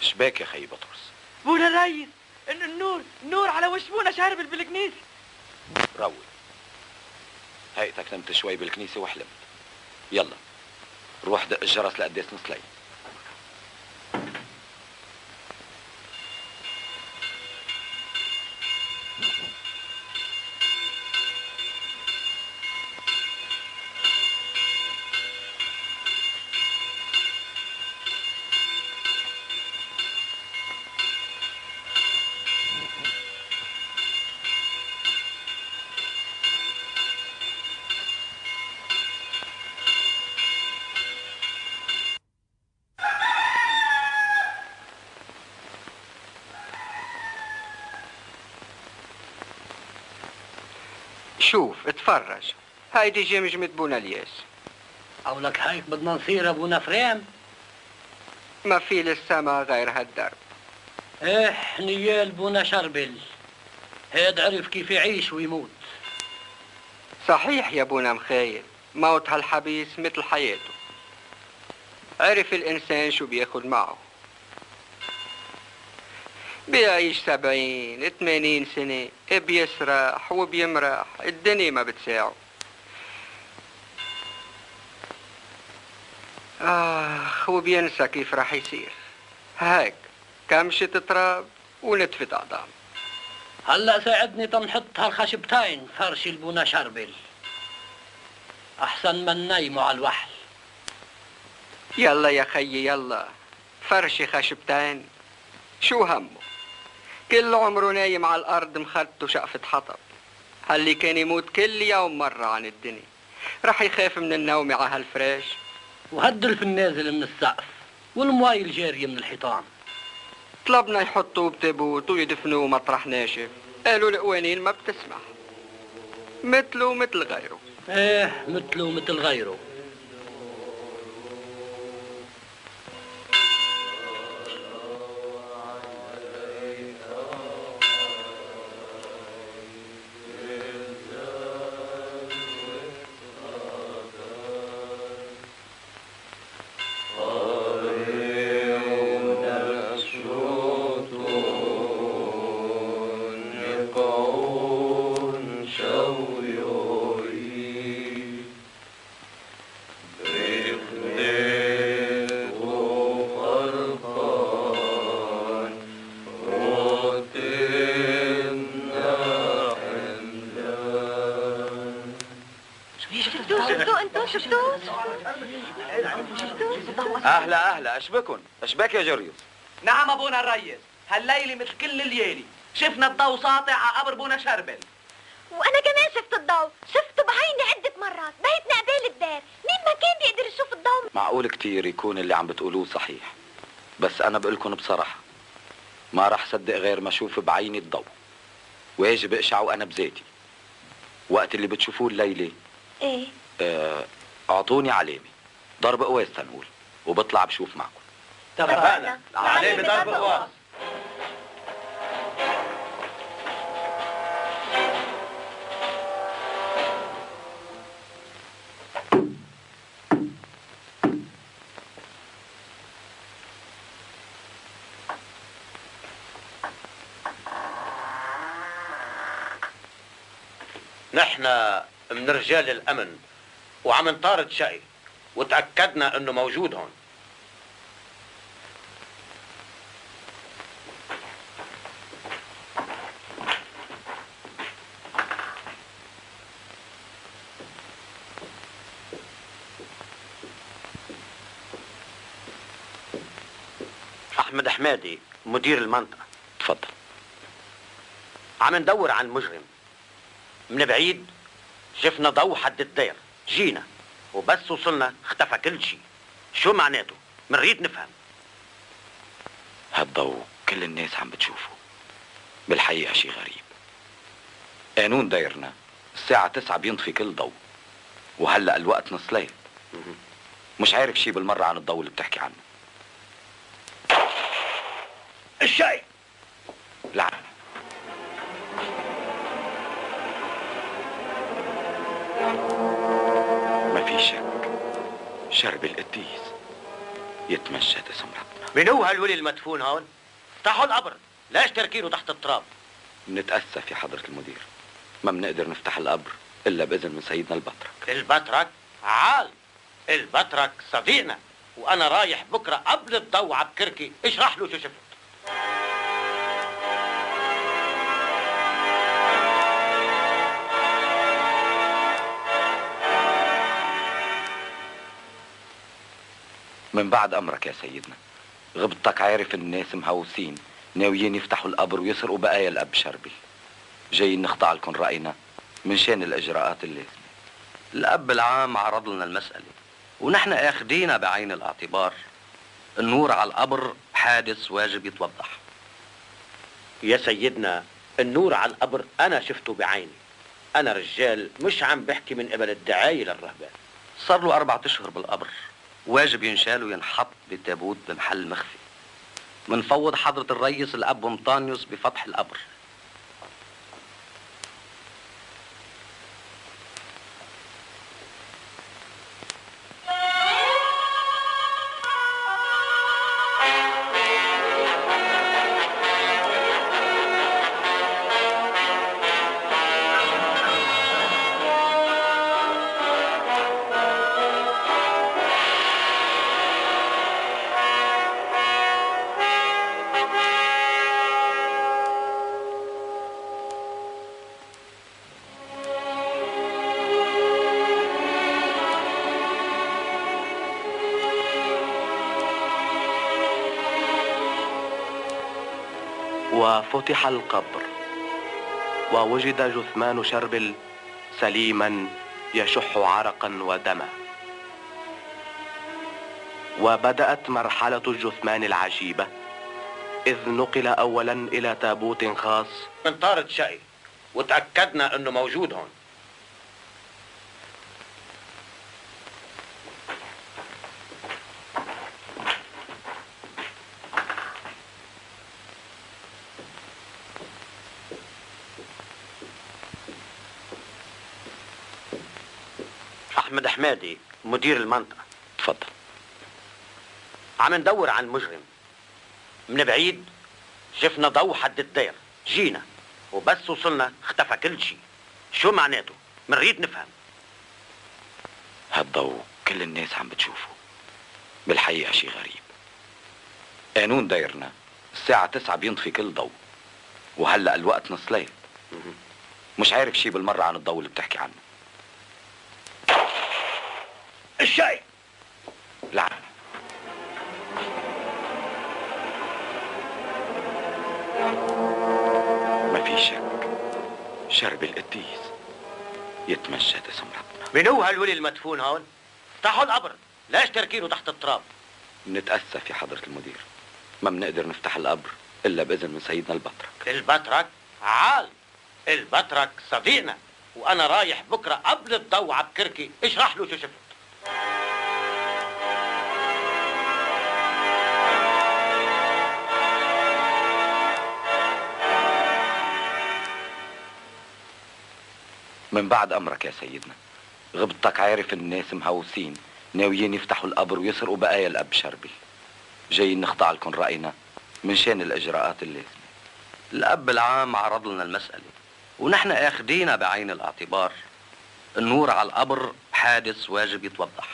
شباك يا خي بطرس؟ بونا الريس النور نور على وش بونا شارب بالكنيسة. روي هيئتك نمت شوي بالكنيسة وحلمت. يلا روح دق الجرس لقداس نصلي. شوف اتفرج، هايدي جمجمة بونا الياس. قولك هيك بدنا نصير ابونا فريم؟ ما في للسما غير هالدرب. ايه نيال بونا شربل، هاد عرف كيف يعيش ويموت. صحيح يا بونا مخايل، موت هالحبيس مثل حياته، عرف الإنسان شو بياخد معه، بيعيش 70 80 سنة، بيسرح وبيمرح، الدنيا ما بتساعه. آخ وبينسى كيف راح يصير، هيك كمشة تراب ونتفة أعظام. هلا ساعدني تنحط هالخشبتين فرش البونا شربل، أحسن من نايموا على الوحل. يلا يا خيي يلا، فرشي خشبتين، شو همه؟ كل عمره نايم على الأرض مخدته شقفة حطب، هاللي كان يموت كل يوم مرة عن الدنيا، رح يخاف من النوم على هالفراش. وهدل في النازل من السقف والمواي الجارية من الحيطان. طلبنا يحطوه بتابوت ويدفنوه مطرح ناشف، قالوا القوانين ما بتسمح. مثله مثل غيره. ايه مثله مثل غيره. اهلا اهلا، اشبكن؟ اشبك يا جريوس؟ نعم ابونا الريس، هالليله مثل كل الليالي شفنا الضوء ساطع على قبر بونا شربل. وانا كمان شفت الضوء، شفته بعيني عده مرات، بيتنا قبال الدار، مين ما كان بيقدر يشوف الضوء. معقول كتير يكون اللي عم بتقولوه صحيح، بس انا بقولكن بصراحه ما راح صدق غير ما اشوف بعيني الضوء، واجب اقشعه انا بذاتي. وقت اللي بتشوفوه الليله ايه اعطوني علامه ضرب قواس تنقول وبطلع بشوف معكم. اتفقنا، علامه ضرب قواس. نحن من رجال الامن وعم نطارد شقي وتأكدنا انه موجود هون. احمد حمادي مدير المنطقة. تفضل. عم ندور عن مجرم، من بعيد شفنا ضوء حد الدير، جينا وبس وصلنا اختفى كل شيء. شو معناته؟ منريد نفهم. هالضوء كل الناس عم بتشوفه، بالحقيقة شيء غريب. قانون دايرنا الساعة 9 بينطفي كل ضوء، وهلأ الوقت نص ليل، مش عارف شيء بالمرة عن الضوء اللي بتحكي عنه. الشاي لعنة. في شك شرب القديس يتمشى اسم ربنا. من هو هالولي المدفون هون؟ افتحوا القبر، ليش تركينه تحت التراب؟ بنتأسف يا حضرة المدير، ما بنقدر نفتح القبر إلا بإذن من سيدنا البطرك. البطرك؟ عال، البطرك صديقنا، وأنا رايح بكرة قبل الضو على بكركي اشرح له شو شفت. من بعد امرك يا سيدنا، غبطتك عارف الناس مهووسين ناويين يفتحوا القبر ويسرقوا بقايا الاب شربل، جايين نخضع لكم راينا من شان الاجراءات اللازمه. الاب العام عرض لنا المساله ونحن اخذينا بعين الاعتبار. النور على القبر حادث واجب يتوضح. يا سيدنا النور على القبر انا شفته بعيني، أنا رجال مش عم بحكي من قبل الدعاية للرهبان. صار له 4 أشهر بالقبر، واجب ينشال وينحط بتابوت بمحل مخفي. منفوض حضرة الريس الأب أنطانيوس بفتح القبر. وفتح القبر ووجد جثمان شربل سليما يشح عرقا ودما. وبدأت مرحلة الجثمان العجيبة، إذ نقل أولا إلى تابوت خاص من طارة شقي، وتأكدنا أنه موجود هون. أحمد حمادي مدير المنطقة. تفضل. عم ندور عن مجرم. من بعيد شفنا ضو حد الدير، جينا وبس وصلنا اختفى كل شيء. شو معناته؟ منريد نفهم. هالضو كل الناس عم بتشوفه، بالحقيقة شيء غريب. قانون دايرنا الساعة 9 بينطفي كل ضو، وهلأ الوقت نص ليل. مش عارف شيء بالمرة عن الضو اللي بتحكي عنه. الشاي لا ما في شك، شرب القديس يتمشى اسم ربنا. منو هالولي المدفون هون؟ افتحوا القبر، ليش تركينه تحت التراب؟ نتأسف يا حضرة المدير، ما بنقدر نفتح القبر إلا بإذن من سيدنا البطرك. البطرك؟ عال البطرك صديقنا، وأنا رايح بكرة قبل الضو عبكركي اشرح له شو شفت. من بعد أمرك يا سيدنا. غبطتك عارف الناس مهووسين، ناويين يفتحوا القبر ويسرقوا بقايا الأب شربل. جايين نخضع لكم رأينا من شان الإجراءات اللازمة. الأب العام عرض لنا المسألة، ونحن آخدينا بعين الاعتبار. النور على القبر حادث واجب يتوضح.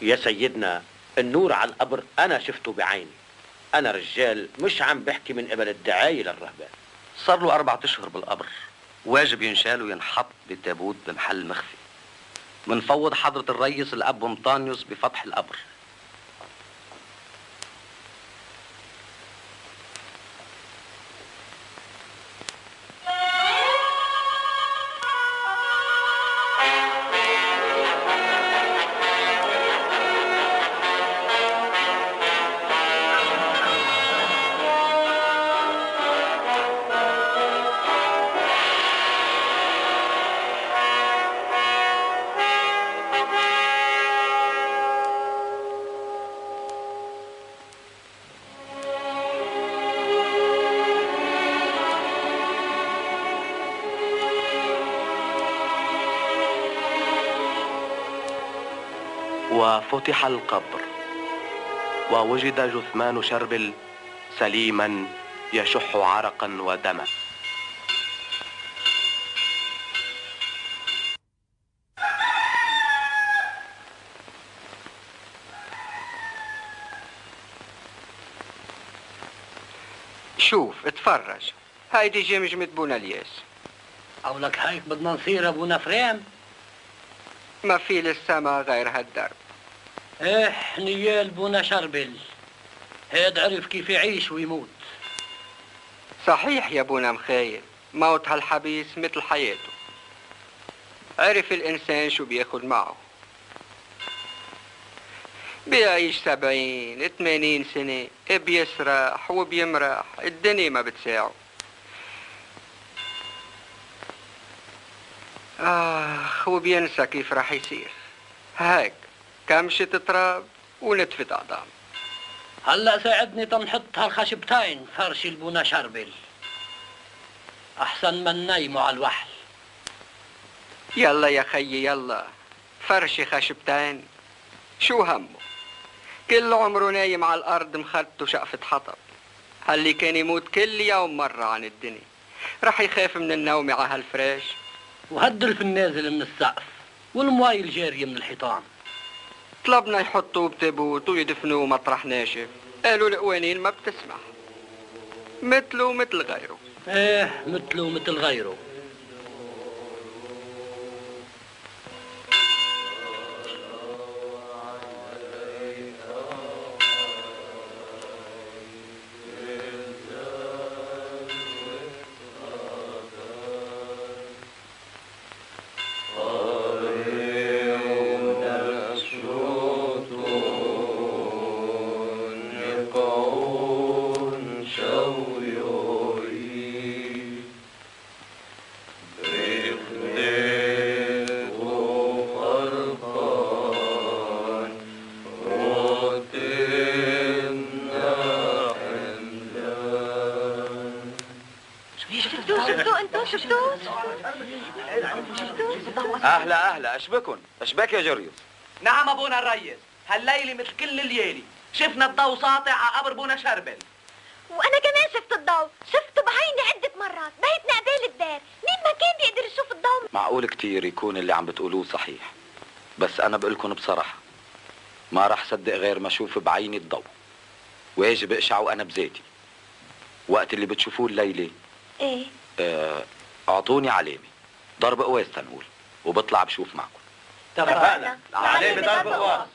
يا سيدنا النور على القبر أنا شفته بعيني. أنا رجال مش عم بحكي من قبل الدعاية للرهبان. صار له 4 أشهر بالقبر، واجب ينشال وينحط بتابوت بمحل مخفي. منفوض حضرة الريس الأب أنطانيوس بفتح القبر. وفتح القبر ووجد جثمان شربل سليما يشح عرقا ودما. شوف اتفرج، هيدي جمجمة بونا الياس. قولك هيك بدنا نصير ابونا فريم؟ ما في للسما غير هالدرب. إيه نيال بونا شربل، هاد عرف كيف يعيش ويموت. صحيح يا بونا مخايل، موت هالحبيس مثل حياته. عرف الإنسان شو بياخد معه، بيعيش 70 80 سنة، بيسرح وبيمرح، الدنيا ما بتساعه. هو بينسى كيف راح يصير. هيك كمشة تراب ونتفة أعظام. هلا ساعدني تنحط هالخشبتين فرش البونا شربل، أحسن من نايموا على الوحل. يلا يا خيي يلا، فرشي خشبتين شو همه، كل عمره نايم على الأرض مخربته شقفة حطب. هاللي كان يموت كل يوم مرة عن الدنيا رح يخاف من النوم على هالفراش. وهدلف النازل من السقف والمواي الجارية من الحيطان. طلبنا يحطوه بتابوت ويدفنوه مطرح ناشف، قالوا القوانين ما بتسمح. مثله ومثل غيره. ايه مثله ومثل غيره. اهلا اشبكن، اشبك يا جريس. نعم ابونا الريس، هالليله مثل كل الليالي شفنا الضوء ساطع على قبر بونا شربل. وانا كمان شفت الضوء، شفته بعيني عده مرات، بيتنا قبال الدار، مين ما كان بيقدر يشوف الضوء. معقول كتير يكون اللي عم بتقولوه صحيح، بس انا بقولكن بصراحه ما راح صدق غير ما اشوف بعيني الضوء، واجب اقشعه انا بذاتي. وقت اللي بتشوفوه الليله ايه اعطوني علامه ضرب قواس تنقول وبطلع بشوف معكم. اتفقنا. العلامة ضرب قواس.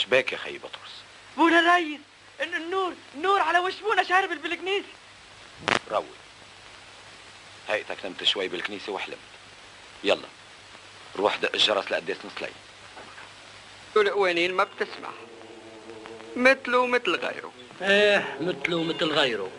ايش باك يا خي بطرس؟ بونا الريس النور نور على وش بونا شارب بالكنيسة. روي هيئتك نمت شوي بالكنيسة وحلمت. يلا روح دق الجرس لقديس نصلي. والقوانين ما بتسمح، مثله مثل غيره. ايه مثله مثل غيره.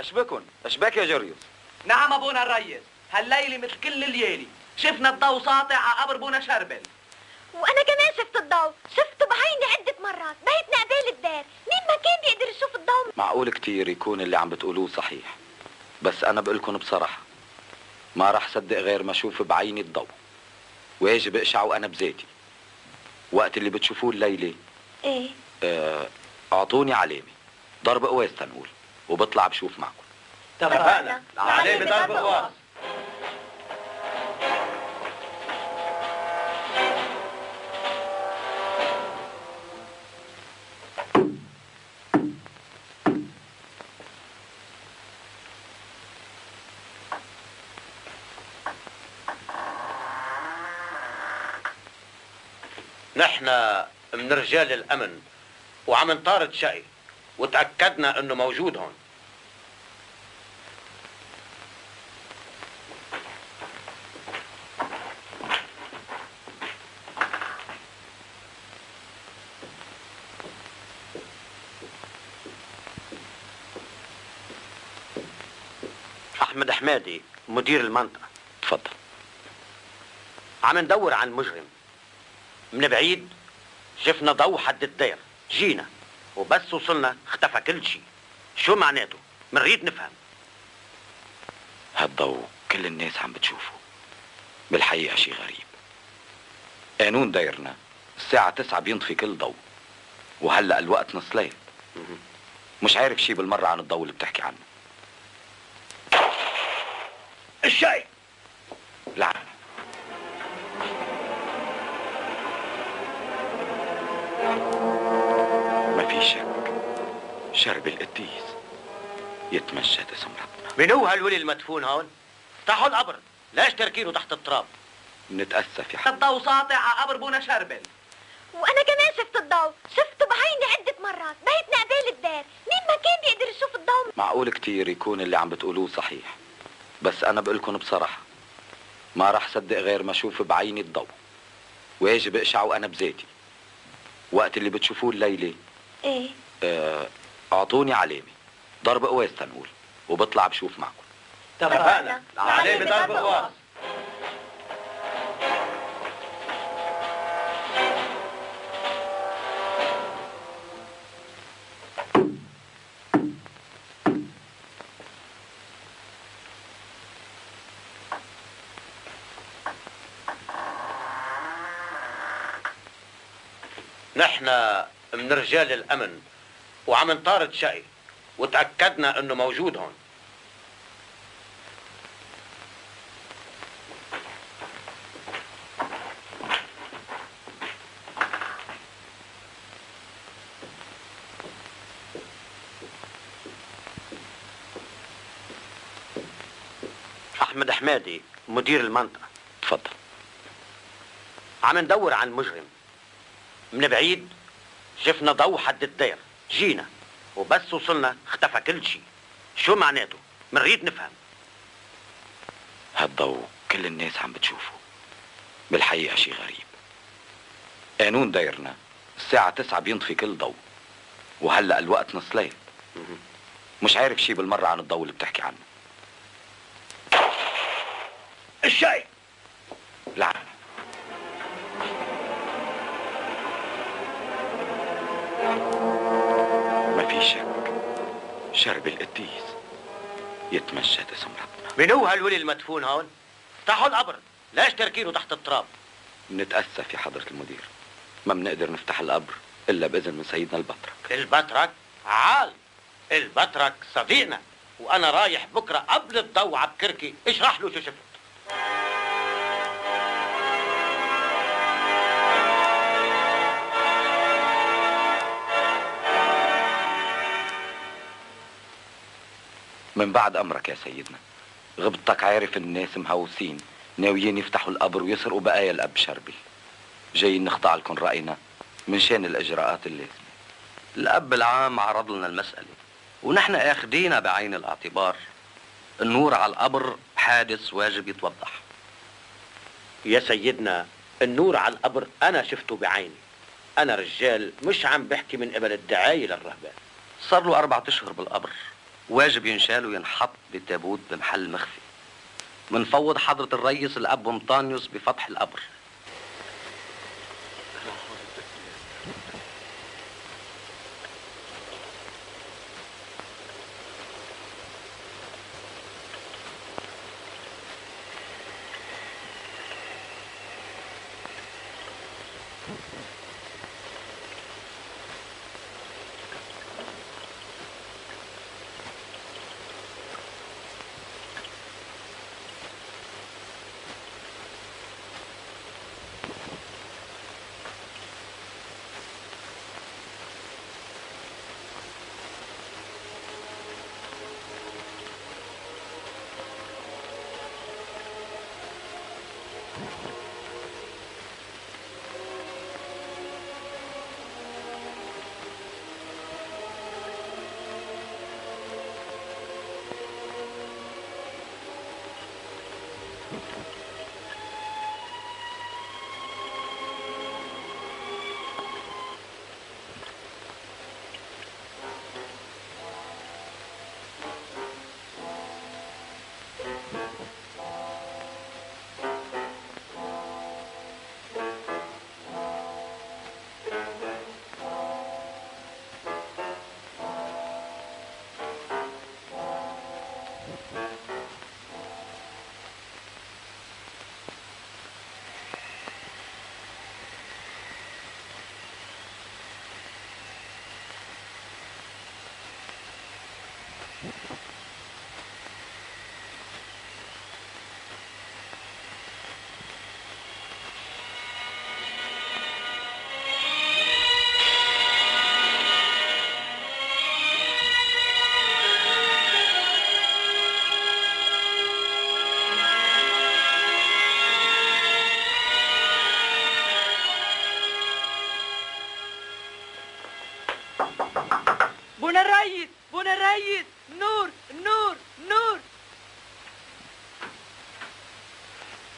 اشبكن اشبك يا جريس؟ نعم ابونا الريس، هالليله مثل كل الليالي شفنا الضوء ساطع على قبر بونا شربل. وانا كمان شفت الضوء، شفته بعيني عده مرات، بيتنا قبال الدار، مين ما كان بيقدر يشوف الضوء. معقول كتير يكون اللي عم بتقولوه صحيح، بس انا بقولكن بصراحه ما راح صدق غير ما اشوف بعيني الضوء، واجب اقشعه انا بذاتي. وقت اللي بتشوفوه الليله ايه اعطوني علامه ضرب قواس تنقول وبطلع بشوف معكم. اتفقنا. العلامة ضرب قواس. نحن من رجال الأمن وعم نطارد شقي وتأكدنا انه موجود هون. احمد حمادي مدير المنطقة. تفضل. عم ندور عن مجرم. من بعيد شفنا ضوء حد الدير، جينا وبس وصلنا اختفى كل شيء. شو معناته؟ منريد نفهم. هالضوء كل الناس عم بتشوفه، بالحقيقة شيء غريب. قانون دايرنا الساعة 9 بينطفي كل ضوء، وهلأ الوقت نص ليل. مش عارف شيء بالمرة عن الضوء اللي بتحكي عنه. الشاي لعنة. في شك شرب القديس يتمجد اسم ربنا. منو هالولي المدفون هون؟ افتحوا القبر، ليش تركينه تحت التراب؟ نتأسف يا حبيبي، الضوء ساطع على قبر بونا شربل. وانا كمان شفت الضوء، شفته بعيني عدة مرات، بيتنا قبال الدار، مين ما كان بيقدر يشوف الضوء. معقول كتير يكون اللي عم بتقولوه صحيح، بس انا بقولكن بصراحة ما راح صدق غير ما اشوف بعيني الضوء، واجب اقشعه انا بذاتي. وقت اللي بتشوفوه الليلة ايه اعطوني علامه ضرب قواس تنقول وبطلع بشوف معكم. اتفقنا. العلامه ضرب قواس. نحن من رجال الأمن وعم نطارد شقي وتأكدنا انه موجود هون. أحمد حمادي مدير المنطقة. تفضل. عم ندور عن مجرم. من بعيد شفنا ضوء حد الدير، جينا وبس وصلنا اختفى كل شيء. شو معناته؟ منريد نفهم. هالضوء كل الناس عم بتشوفه، بالحقيقة شيء غريب. قانون دايرنا الساعة 9 بينطفي كل ضوء، وهلأ الوقت نص ليل. مش عارف شيء بالمرة عن الضوء اللي بتحكي عنه. الشاي لعنة. شرب القديس يتمشى دسم ربنا. منو هالولي المدفون هون؟ تحت القبر، ليش تركينه تحت التراب؟ بنتأسف يا حضرة المدير، ما بنقدر نفتح القبر إلا بإذن من سيدنا البطرك. البطرك؟ عال، البطرك صديقنا، وأنا رايح بكرة قبل الضو عبكركي اشرح له شو شفت. من بعد أمرك يا سيدنا، غبطتك عارف الناس مهووسين ناويين يفتحوا القبر ويسرقوا بقايا الأب شربي، جايين نخضع لكم رأينا من شان الإجراءات اللازمة. الأب العام عرض لنا المسألة ونحن آخدينا بعين الاعتبار. النور على القبر حادث واجب يتوضح. يا سيدنا النور على القبر أنا شفته بعيني، أنا رجال مش عم بحكي من قبل الدعاية للرهبان. صار له 4 أشهر بالقبر، واجب ينشال وينحط بتابوت بمحل مخفي. منفوض حضرة الرئيس الأب أنطونيوس بفتح القبر.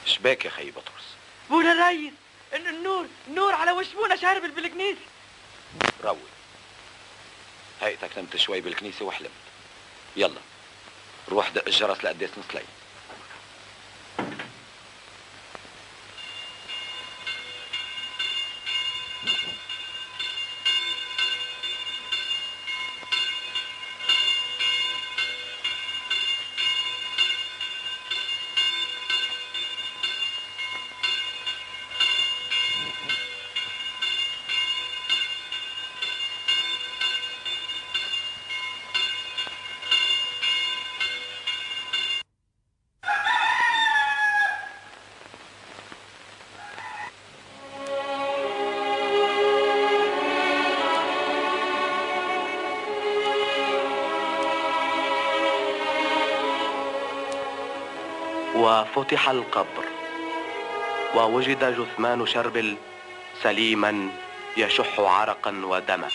شباك يا خي بطرس؟ بونا الريس النور نور على وش بونا شارب بالكنيسة. روي هيئتك، نمت شوي بالكنيسة وحلمت. يلا روح دق الجرس لقداس نصلي. وفتح القبر ووجد جثمان شربل سليما يشح عرقا ودما.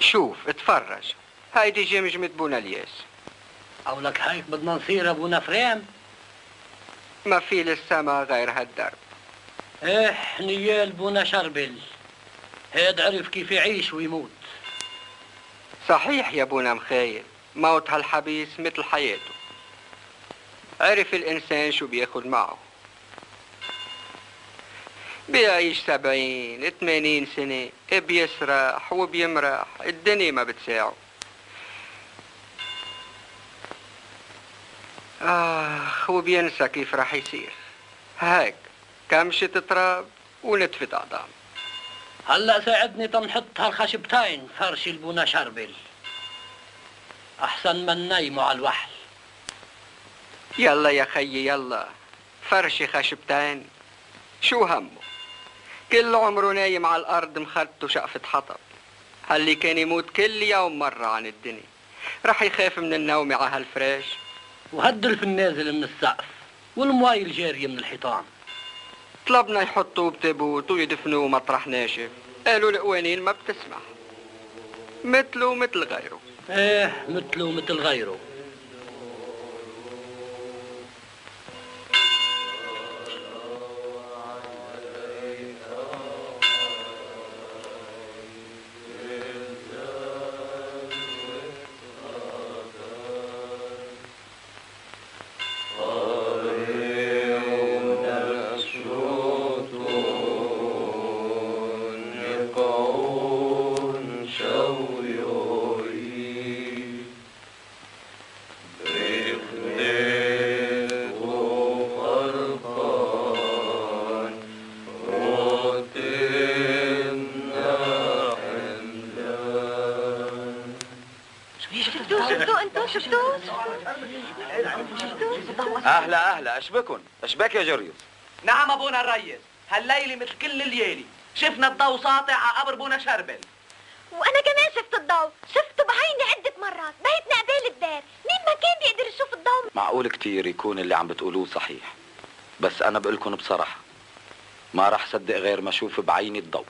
شوف اتفرج، هيدي جمجمة بونا الياس. قولك هيك بدنا نصير ابونا فريم؟ ما في للسما غير هالدرب. إح نيال بونا شربل هاد عرف كيف يعيش ويموت. صحيح يا بونا مخايل، موت هالحبيس مثل حياته. عرف الإنسان شو بياخد معه. بيعيش 70 80 سنة، بيسرح وبيمرح، الدنيا ما بتساعه. وبينسى كيف راح يصير. هيك كمشة تراب ونتفة أعظام. هلا ساعدني تنحط هالخشبتين فرش البونا شربل، أحسن من نايموا على الوحل. يلا يا خيي يلا، فرشي خشبتين شو همه، كل عمره نايم على الأرض مخدته شقفة حطب. هاللي كان يموت كل يوم مرة عن الدنيا رح يخاف من النوم على هالفراش. وهدرف النازل من السقف والمواي الجارية من الحيطان. طلبنا يحطوه بتابوت ويدفنوه مطرح ناشف، قالوا القوانين ما بتسمح. مثله ومثل غيره. ايه مثله ومثل غيره. اشبكن، اشبك يا جريس. نعم ابونا الريس، هالليله مثل كل الليالي شفنا الضو ساطع على قبر بونا شربل. وانا كمان شفت الضو، شفته بعيني عده مرات، بيتنا قبال الدار، مين ما كان بيقدر يشوف الضو. معقول كتير يكون اللي عم بتقولوه صحيح، بس انا بقولكن بصراحه ما راح صدق غير ما اشوف بعيني الضو.